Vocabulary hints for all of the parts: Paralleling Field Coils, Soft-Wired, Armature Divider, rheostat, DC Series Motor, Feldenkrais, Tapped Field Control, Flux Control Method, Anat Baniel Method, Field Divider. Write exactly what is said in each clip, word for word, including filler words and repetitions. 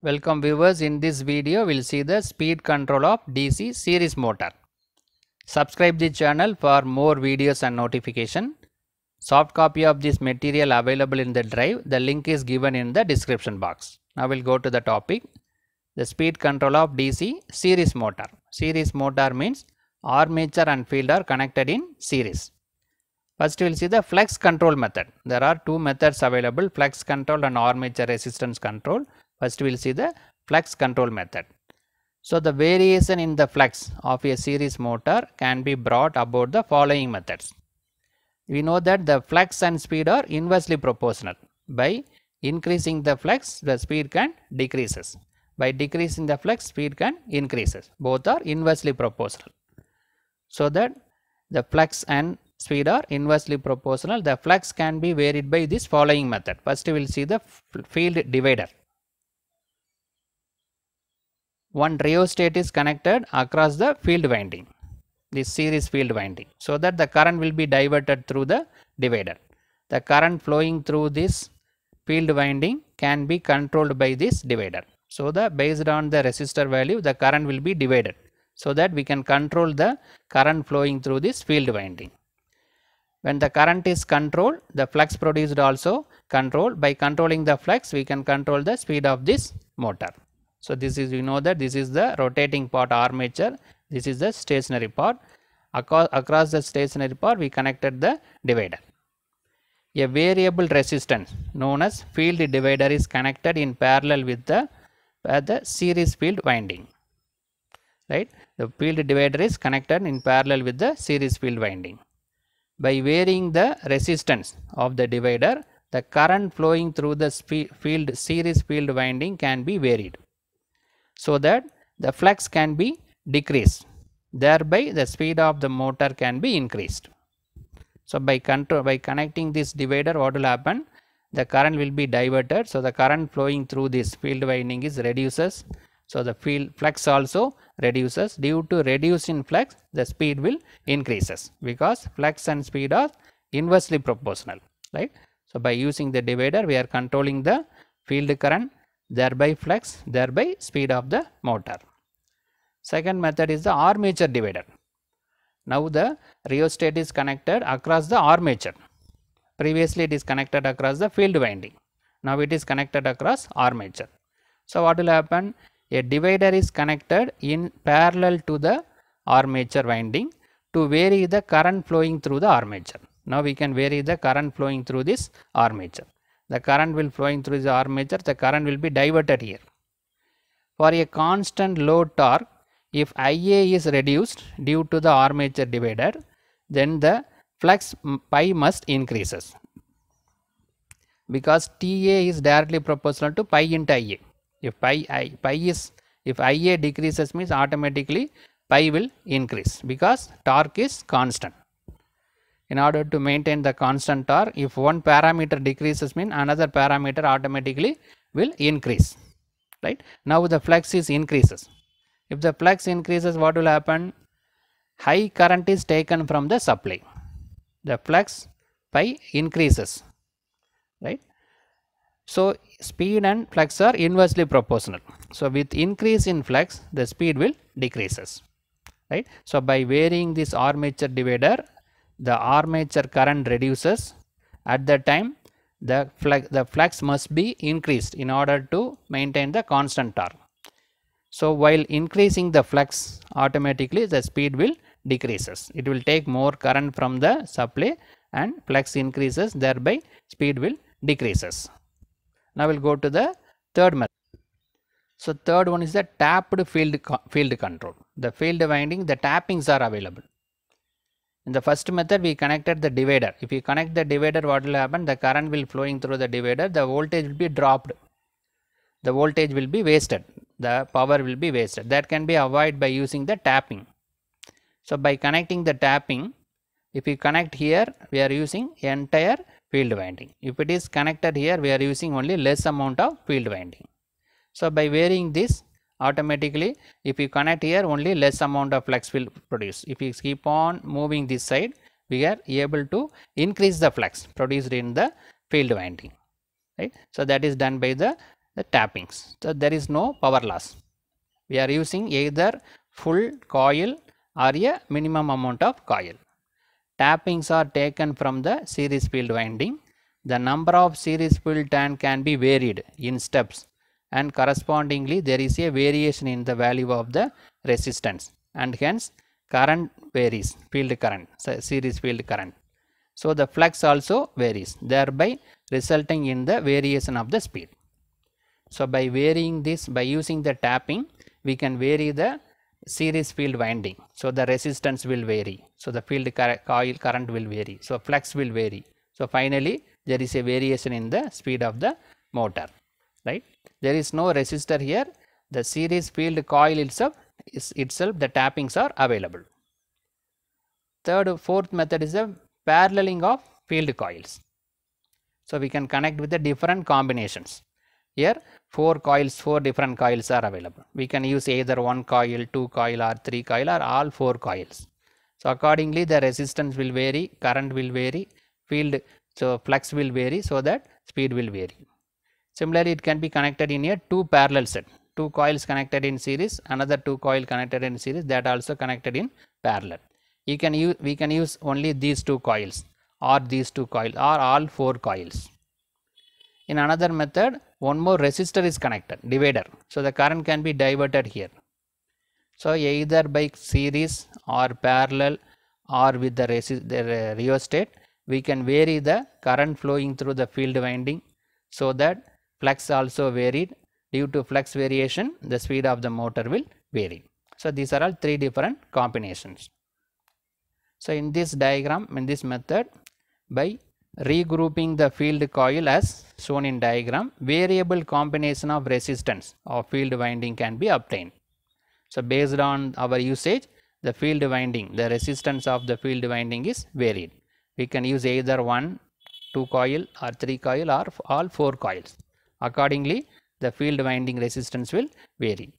Welcome viewers, in this video we will see the speed control of D C series motor. Subscribe the channel for more videos and notification. Soft copy of this material available in the drive. The link is given in the description box. Now we will go to the topic. The speed control of D C series motor. Series motor means armature and field are connected in series. First we will see the flux control method. There are two methods available, flux control and armature resistance control. First we will see the flux control method. So the variation in the flux of a series motor can be brought about the following methods. We know that the flux and speed are inversely proportional. By increasing the flux, the speed can decreases. By decreasing the flux, speed can increases. Both are inversely proportional. So that the flux and speed are inversely proportional, the flux can be varied by this following method. First we will see the field divider. One rheostat is connected across the field winding, this series field winding, so that the current will be diverted through the divider. The current flowing through this field winding can be controlled by this divider. So the based on the resistor value, the current will be divided so that we can control the current flowing through this field winding. When the current is controlled, the flux produced also controlled. By controlling the flux, we can control the speed of this motor. So this is, you know that this is the rotating part armature, this is the stationary part. Across, across the stationary part we connected the divider. A variable resistance known as field divider is connected in parallel with the, uh, the series field winding. Right? The field divider is connected in parallel with the series field winding. By varying the resistance of the divider, the current flowing through the field series field winding can be varied, so that the flux can be decreased, thereby the speed of the motor can be increased. So by control, by connecting this divider, what will happen? The current will be diverted, so the current flowing through this field winding is reduces, so the field flux also reduces. Due to reduce in flux, the speed will increases because flux and speed are inversely proportional, right? So by using the divider, we are controlling the field current, thereby flux, thereby speed of the motor. Second method is the armature divider. Now the rheostat is connected across the armature. Previously it is connected across the field winding. Now it is connected across armature. So what will happen? A divider is connected in parallel to the armature winding to vary the current flowing through the armature. Now we can vary the current flowing through this armature. The current will flowing through the armature, the current will be diverted here. For a constant low torque, if I A is reduced due to the armature divider, then the flux pi must increases, because T A is directly proportional to pi into I A. If pi, I, pi is, if I A decreases means automatically pi will increase because torque is constant. In order to maintain the constant torque, if one parameter decreases mean another parameter automatically will increase, right? Now the flux is increases. If the flux increases, what will happen? High current is taken from the supply. The flux pi increases, right? So speed and flux are inversely proportional. So with increase in flux, the speed will decreases, right? So by varying this armature divider, the armature current reduces. At that time the flux, the flux must be increased in order to maintain the constant torque. So while increasing the flux, automatically the speed will decreases. It will take more current from the supply and flux increases, thereby speed will decreases. Now we'll go to the third method. So third one is the tapped field field control. The field winding, the tappings are available. In the first method, we connected the divider. If you connect the divider, what will happen? The current will flowing through the divider, the voltage will be dropped. The voltage will be wasted. The power will be wasted. That can be avoided by using the tapping. So by connecting the tapping, if you connect here, we are using entire field winding. If it is connected here, we are using only less amount of field winding. So by varying this, automatically if you connect here, only less amount of flux will produce. If you keep on moving this side, we are able to increase the flux produced in the field winding, right? So that is done by the the tappings. So there is no power loss. We are using either full coil or a minimum amount of coil. Tappings are taken from the series field winding. The number of series field turn can be varied in steps, and correspondingly there is a variation in the value of the resistance, and hence current varies, field current, series field current. So the flux also varies, thereby resulting in the variation of the speed. So by varying this, by using the tapping, we can vary the series field winding. So the resistance will vary. So the field coil current will vary. So flux will vary. So finally there is a variation in the speed of the motor, right? There is no resistor here. The series field coil itself is itself the tappings are available. Third, fourth method is a paralleling of field coils. So we can connect with the different combinations. Here four coils, four different coils are available. We can use either one coil, two coil, or three coil, or all four coils. So accordingly the resistance will vary, current will vary, field, so flux will vary, so that speed will vary. Similarly, it can be connected in a two parallel set. Two coils connected in series, another two coil connected in series, that also connected in parallel. You can use, we can use only these two coils, or these two coils, or all four coils. In another method, one more resistor is connected, divider. So the current can be diverted here. So either by series or parallel or with the rheostat, we can vary the current flowing through the field winding, so that flux also varied. Due to flux variation, the speed of the motor will vary. So these are all three different combinations. So in this diagram, in this method, by regrouping the field coil as shown in diagram, variable combination of resistance of field winding can be obtained. So based on our usage, the field winding, the resistance of the field winding is varied. We can use either one, two coil, or three coil, or all four coils. Accordingly, the field winding resistance will vary,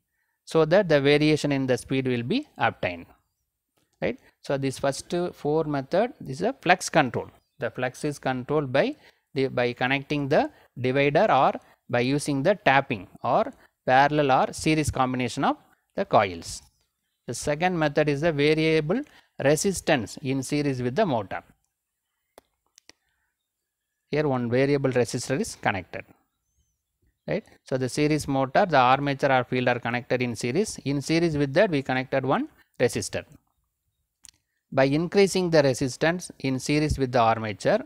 so that the variation in the speed will be obtained, right? So this first four method, this is a flux control. The flux is controlled by the, by connecting the divider or by using the tapping or parallel or series combination of the coils. The second method is the variable resistance in series with the motor. Here one variable resistor is connected. Right. So the series motor, the armature or field are connected in series. In series with that, we connected one resistor. By increasing the resistance in series with the armature,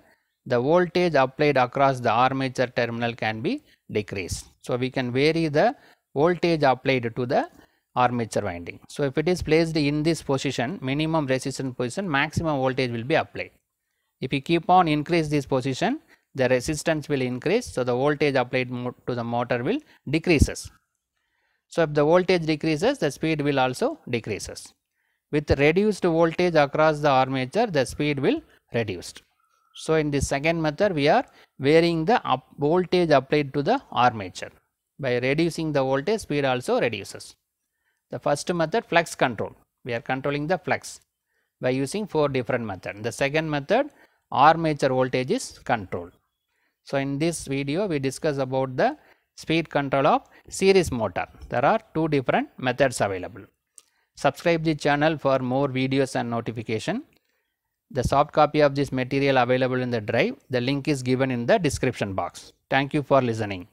the voltage applied across the armature terminal can be decreased. So we can vary the voltage applied to the armature winding. So if it is placed in this position, minimum resistance position, maximum voltage will be applied. If you keep on increase this position, the resistance will increase, so the voltage applied to the motor will decreases. So if the voltage decreases, the speed will also decreases. With reduced voltage across the armature, the speed will reduced. So in the second method, we are varying the up voltage applied to the armature. By reducing the voltage, speed also reduces. The first method, flux control. We are controlling the flux by using four different methods. The second method, armature voltage is controlled. So in this video, we discuss about the speed control of series motor. There are two different methods available. Subscribe the channel for more videos and notification. The soft copy of this material available in the drive. The link is given in the description box. Thank you for listening.